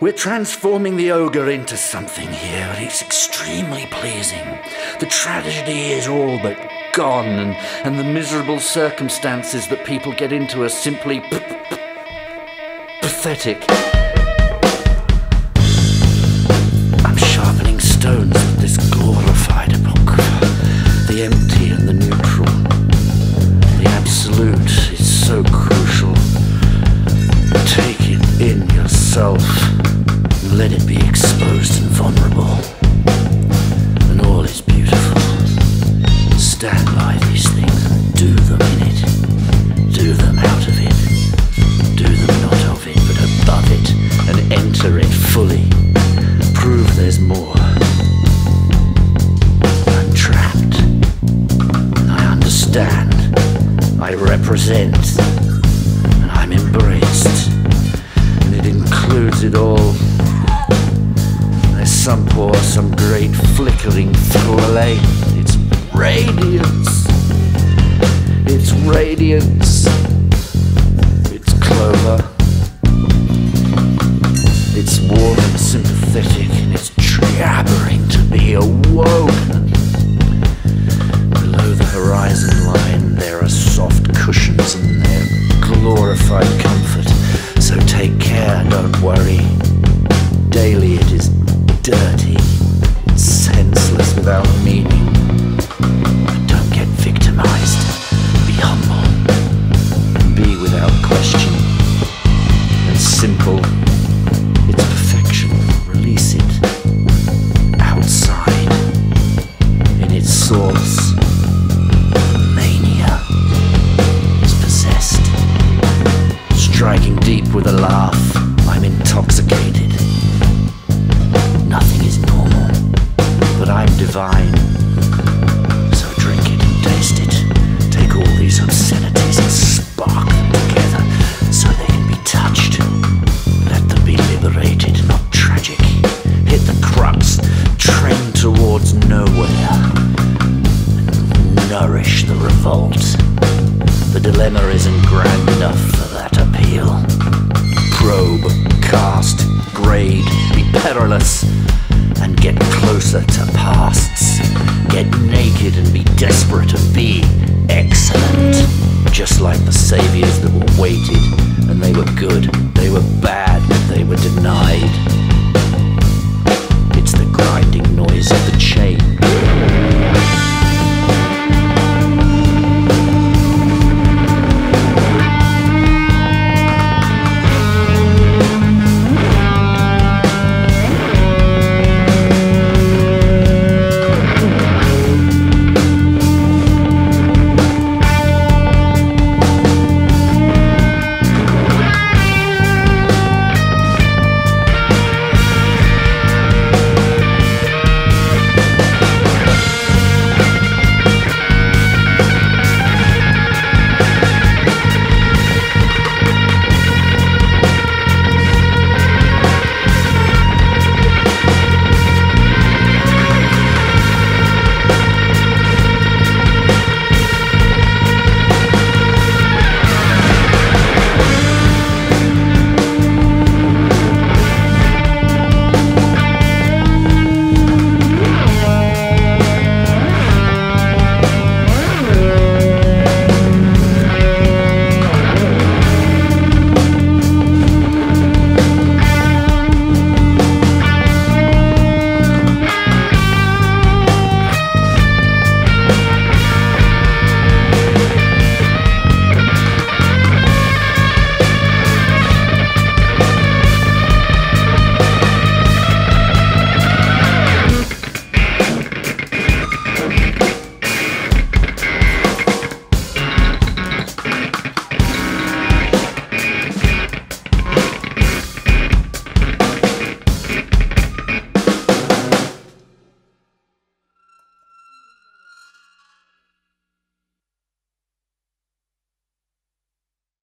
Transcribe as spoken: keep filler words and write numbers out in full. We're transforming the ogre into something here, and it's extremely pleasing. The tragedy is all but gone, and, and the miserable circumstances that people get into are simply p p pathetic. I'm sharpening stones with this glorified apocrypha, the empty and the neutral. The absolute is so crucial. Take it in yourself. Let it be exposed and vulnerable, and all is beautiful. Stand by these things and do them in it, do them out of it, do them not of it, but above it, and enter it fully. Prove there's more. I'm trapped. I understand. I represent, and I'm embraced, and it includes it all. Some poor, some great flickering flame. It's radiance. It's radiance. It's clover. It's warm and sympathetic, and it's jabbering to be awoken. Below the horizon line there are soft cushions, and they're glorified comfort. So take care, don't worry. Daily it is dirty, senseless, without meaning. But don't get victimized. Be humble. Be without question. And simple. It's perfection. Release it. Outside. In its source. Mania is possessed. Striking deep with a laugh. I'm intoxicated. Nothing is normal, but I'm divine. So drink it and taste it. Take all these obscenities and spark them together so they can be touched. Let them be liberated, not tragic. Hit the crux, trend towards nowhere. Nourish the revolt. The dilemma isn't grand enough for that appeal. Probe, cast, grade, be perilous, and get closer to pasts. Get naked and be desperate and be excellent. Just like the saviors that were waited, and they were good, they were bad, but they were denied. It's the grinding noise of the chain.